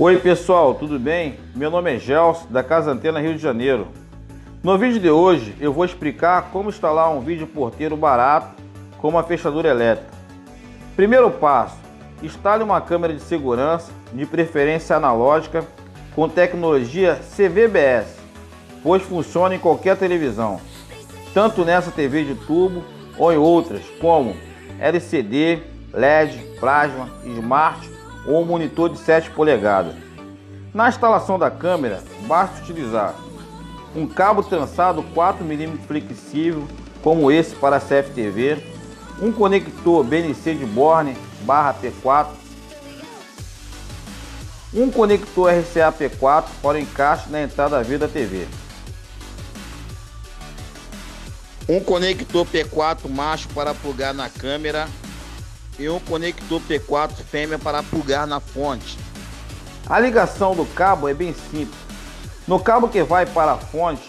Oi pessoal, tudo bem? Meu nome é Gels, da Casa Antena Rio de Janeiro. No vídeo de hoje eu vou explicar como instalar um vídeo porteiro barato com uma fechadura elétrica. Primeiro passo, instale uma câmera de segurança, de preferência analógica, com tecnologia CVBS, pois funciona em qualquer televisão, tanto nessa TV de tubo ou em outras, como LCD, LED, plasma, smart ou um monitor de 7 polegadas. Na instalação da câmera, basta utilizar um cabo trançado 4mm flexível, como esse para a CFTV, um conector BNC de borne/P4, um conector RCA P4 para o encaixe na entrada V da TV, um conector P4 macho para plugar na câmera e um conector P4 fêmea para plugar na fonte. A ligação do cabo é bem simples. No cabo que vai para a fonte,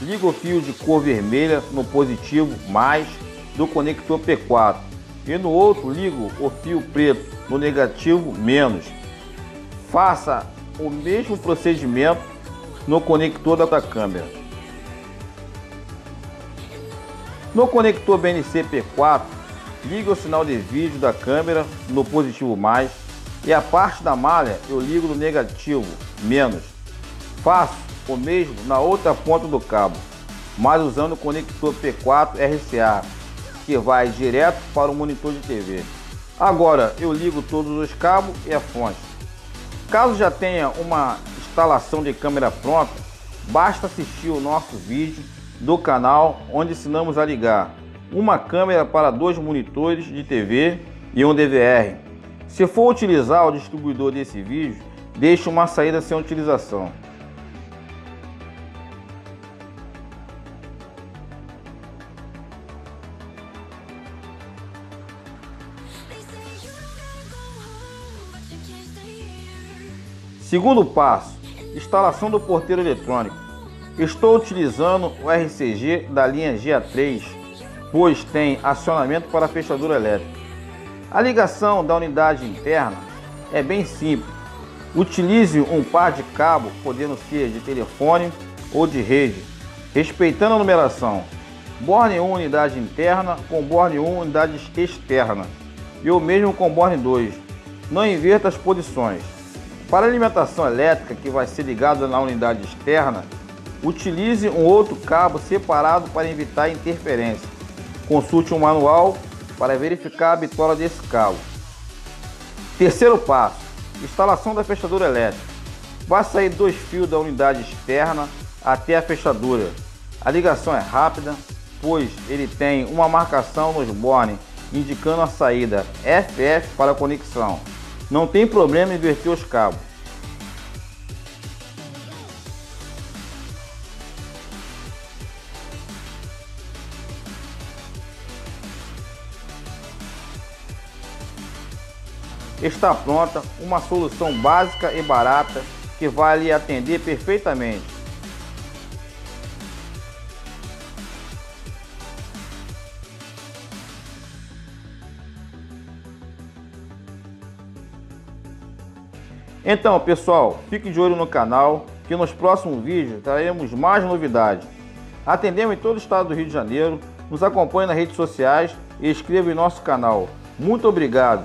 liga o fio de cor vermelha no positivo mais do conector P4 e no outro liga o fio preto no negativo menos. Faça o mesmo procedimento no conector da câmera. No conector BNC P4, ligo o sinal de vídeo da câmera no positivo mais e a parte da malha eu ligo no negativo menos. Faço o mesmo na outra ponta do cabo, mas usando o conector P4 RCA, que vai direto para o monitor de TV. Agora eu ligo todos os cabos e a fonte. Caso já tenha uma instalação de câmera pronta, basta assistir o nosso vídeo do canal onde ensinamos a ligar uma câmera para 2 monitores de TV e um DVR. Se for utilizar o distribuidor desse vídeo, deixe uma saída sem utilização. Segundo passo, instalação do porteiro eletrônico. Estou utilizando o RCG da linha G3, pois tem acionamento para fechadura elétrica. A ligação da unidade interna é bem simples. Utilize um par de cabo, podendo ser de telefone ou de rede, respeitando a numeração. Borne 1 unidade interna com borne 1 unidade externa e o mesmo com borne 2. Não inverta as posições. Para a alimentação elétrica que vai ser ligada na unidade externa, utilize um outro cabo separado para evitar interferência. Consulte um manual para verificar a bitola desse cabo. Terceiro passo, instalação da fechadura elétrica. Vai sair 2 fios da unidade externa até a fechadura. A ligação é rápida, pois ele tem uma marcação nos bornes indicando a saída FF para a conexão. Não tem problema em inverter os cabos. Está pronta uma solução básica e barata que vai lhe atender perfeitamente. Então pessoal, fique de olho no canal, que nos próximos vídeos traremos mais novidades. Atendemos em todo o estado do Rio de Janeiro, nos acompanhe nas redes sociais e inscreva em nosso canal. Muito obrigado